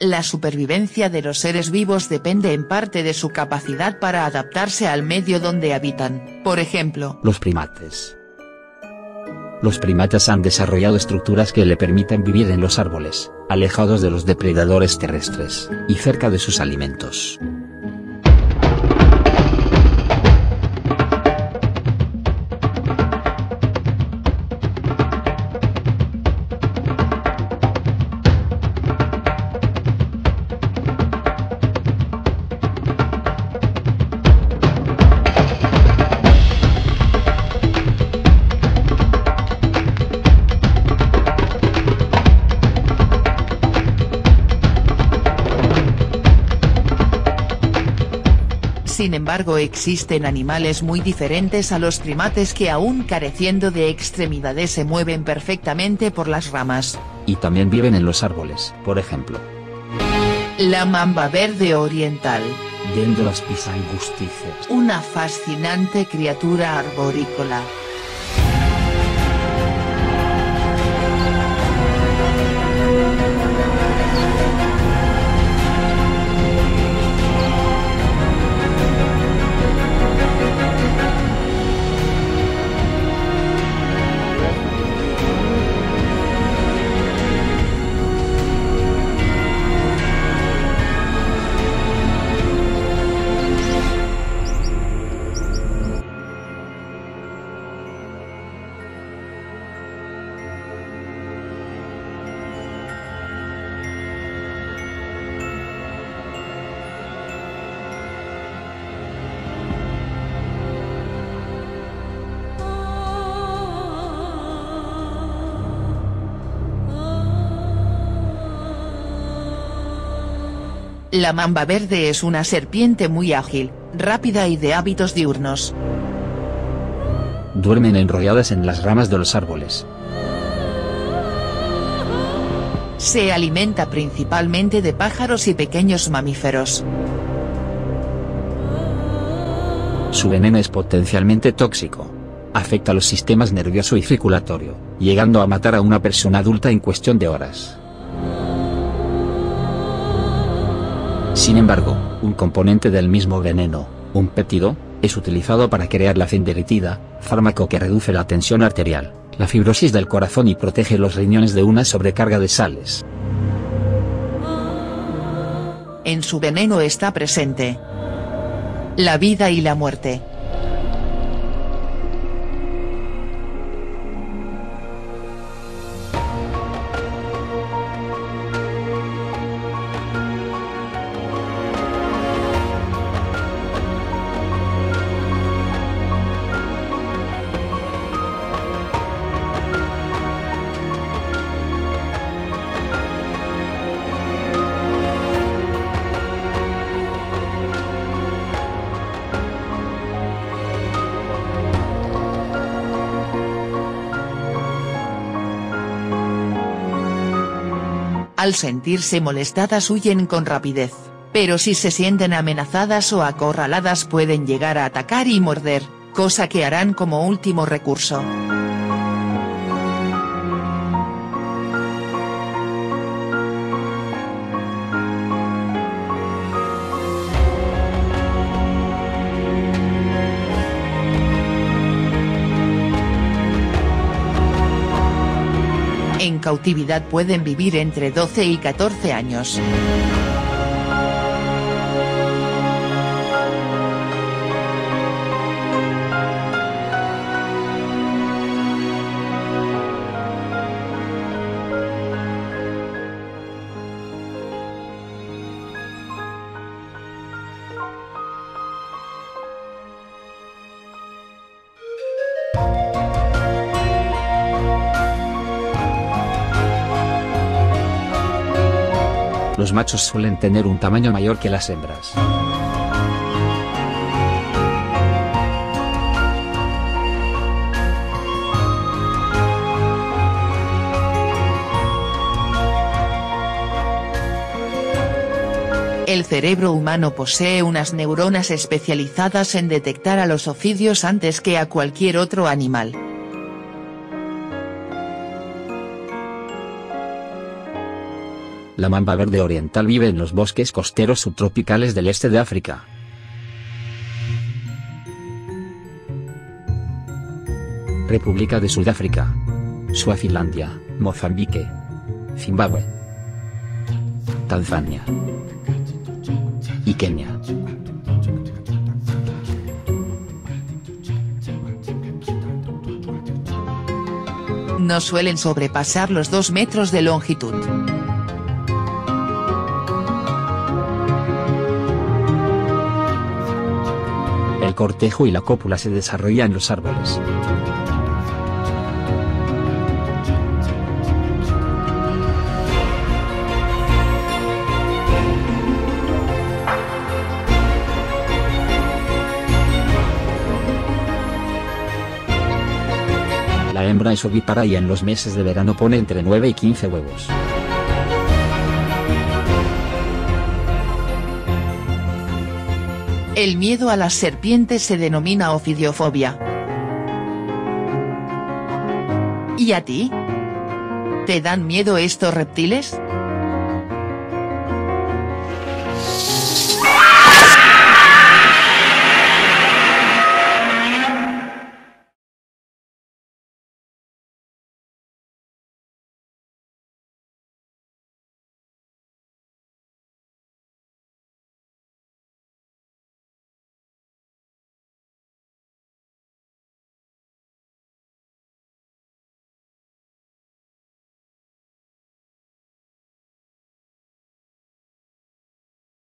La supervivencia de los seres vivos depende en parte de su capacidad para adaptarse al medio donde habitan, por ejemplo, los primates. Los primates han desarrollado estructuras que le permiten vivir en los árboles, alejados de los depredadores terrestres, y cerca de sus alimentos. Sin embargo, existen animales muy diferentes a los primates que aún careciendo de extremidades se mueven perfectamente por las ramas. Y también viven en los árboles, por ejemplo. La mamba verde oriental. Dendroaspis angusticeps. Una fascinante criatura arborícola. La mamba verde es una serpiente muy ágil, rápida y de hábitos diurnos. Duermen enrolladas en las ramas de los árboles. Se alimenta principalmente de pájaros y pequeños mamíferos. Su veneno es potencialmente tóxico. Afecta los sistemas nervioso y circulatorio, llegando a matar a una persona adulta en cuestión de horas. Sin embargo, un componente del mismo veneno, un péptido, es utilizado para crear la cenderitida, fármaco que reduce la tensión arterial, la fibrosis del corazón y protege los riñones de una sobrecarga de sales. En su veneno está presente la vida y la muerte. Al sentirse molestadas huyen con rapidez, pero si se sienten amenazadas o acorraladas pueden llegar a atacar y morder, cosa que harán como último recurso. En cautividad pueden vivir entre 12 y 14 años. Los machos suelen tener un tamaño mayor que las hembras. El cerebro humano posee unas neuronas especializadas en detectar a los ofidios antes que a cualquier otro animal. La mamba verde oriental vive en los bosques costeros subtropicales del este de África. República de Sudáfrica, Suazilandia, Mozambique, Zimbabue, Tanzania y Kenia. No suelen sobrepasar los 2 metros de longitud. El cortejo y la cópula se desarrollan en los árboles. La hembra es ovípara y en los meses de verano pone entre 9 y 15 huevos. El miedo a las serpientes se denomina ofidiofobia. ¿Y a ti? ¿Te dan miedo estos reptiles?